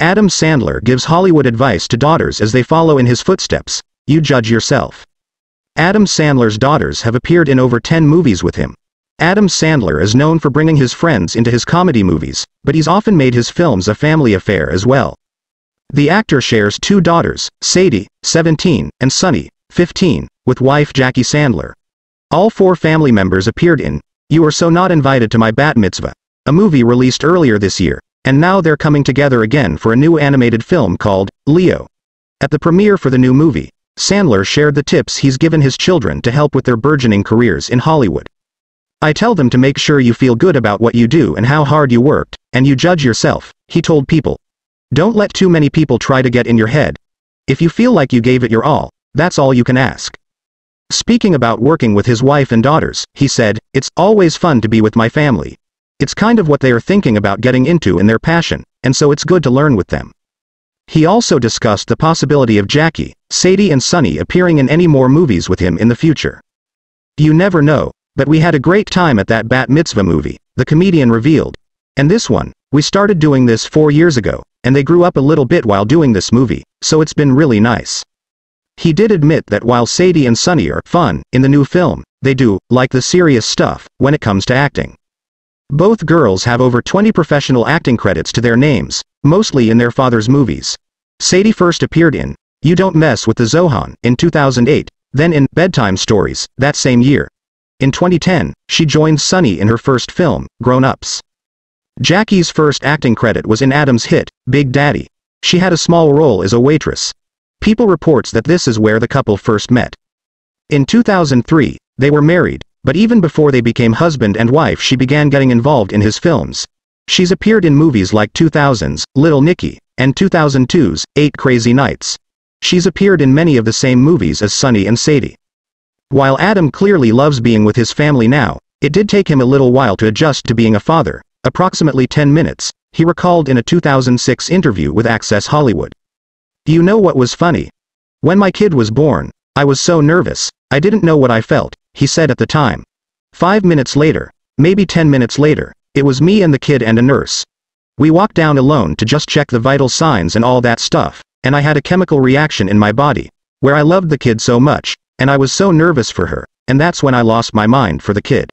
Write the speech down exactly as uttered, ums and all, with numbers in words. Adam Sandler gives Hollywood advice to daughters as they follow in his footsteps. You judge yourself. Adam Sandler's daughters have appeared in over ten movies with him. Adam Sandler is known for bringing his friends into his comedy movies, but he's often made his films a family affair as well. The actor shares two daughters, Sadie, seventeen, and Sunny, fifteen, with wife Jackie Sandler. All four family members appeared in You Are So Not Invited to My Bat Mitzvah, a movie released earlier this year. And now they're coming together again for a new animated film called Leo. At the premiere for the new movie, Sandler shared the tips he's given his children to help with their burgeoning careers in Hollywood. "I tell them to make sure you feel good about what you do and how hard you worked, and you judge yourself," he told people. "Don't let too many people try to get in your head. If you feel like you gave it your all, that's all you can ask." Speaking about working with his wife and daughters, he said, "It's always fun to be with my family. It's kind of what they are thinking about getting into in their passion, and so it's good to learn with them." He also discussed the possibility of Jackie, Sadie and Sunny appearing in any more movies with him in the future. "You never know, but we had a great time at that Bat Mitzvah movie," the comedian revealed. "And this one, we started doing this four years ago, and they grew up a little bit while doing this movie, so it's been really nice." He did admit that while Sadie and Sunny are fun in the new film, they do like the serious stuff when it comes to acting. Both girls have over twenty professional acting credits to their names, mostly in their father's movies. Sadie first appeared in You Don't Mess With The Zohan in two thousand eight, then in Bedtime Stories that same year. In twenty ten, she joined Sunny in her first film, Grown Ups. Jackie's first acting credit was in Adam's hit, Big Daddy. She had a small role as a waitress. People reports that this is where the couple first met. In two thousand three, they were married. But even before they became husband and wife, she began getting involved in his films. She's appeared in movies like two thousand's Little Nicky and two thousand two's Eight Crazy Nights. She's appeared in many of the same movies as Sunny and Sadie. While Adam clearly loves being with his family now, it did take him a little while to adjust to being a father, approximately ten minutes, he recalled in a two thousand six interview with Access Hollywood. "You know what was funny? When my kid was born, I was so nervous, I didn't know what I felt," he said at the time. Five minutes later, maybe ten minutes later, it was me and the kid and a nurse. We walked down alone to just check the vital signs and all that stuff, and I had a chemical reaction in my body, where I loved the kid so much, and I was so nervous for her, and that's when I lost my mind for the kid."